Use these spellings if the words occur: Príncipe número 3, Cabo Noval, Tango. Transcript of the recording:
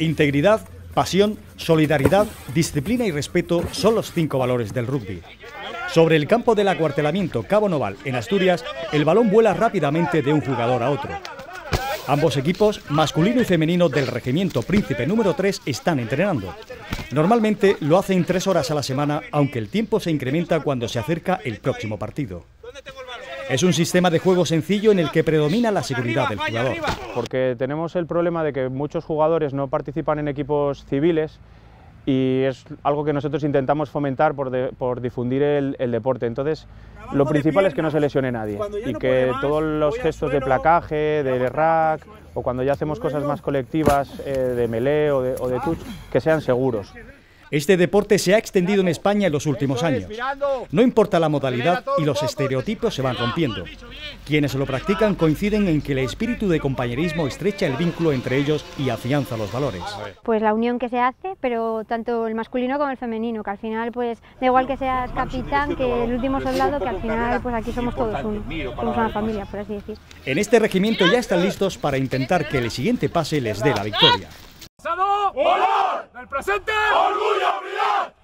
Integridad, pasión, solidaridad, disciplina y respeto son los 5 valores del rugby. Sobre el campo del acuartelamiento Cabo Noval, en Asturias, el balón vuela rápidamente de un jugador a otro. Ambos equipos, masculino y femenino del regimiento Príncipe número 3, están entrenando. Normalmente lo hacen 3 horas a la semana, aunque el tiempo se incrementa cuando se acerca el próximo partido. Es un sistema de juego sencillo en el que predomina la seguridad del jugador. Porque tenemos el problema de que muchos jugadores no participan en equipos civiles y es algo que nosotros intentamos fomentar por difundir el deporte. Entonces, lo principal es que no se lesione nadie y que todos los gestos de placaje, de rack o cuando ya hacemos cosas más colectivas de melee o de touch, que sean seguros. Este deporte se ha extendido en España en los últimos años. No importa la modalidad y los estereotipos se van rompiendo. Quienes lo practican coinciden en que el espíritu de compañerismo estrecha el vínculo entre ellos y afianza los valores. Pues la unión que se hace, pero tanto el masculino como el femenino, que al final pues da igual que seas capitán, que el último soldado, que al final pues aquí somos todos uno, somos una familia, por así decir. En este regimiento ya están listos para intentar que el siguiente pase les dé la victoria. Pasado, ¡valor! Del presente, ¡orgullo, unidad!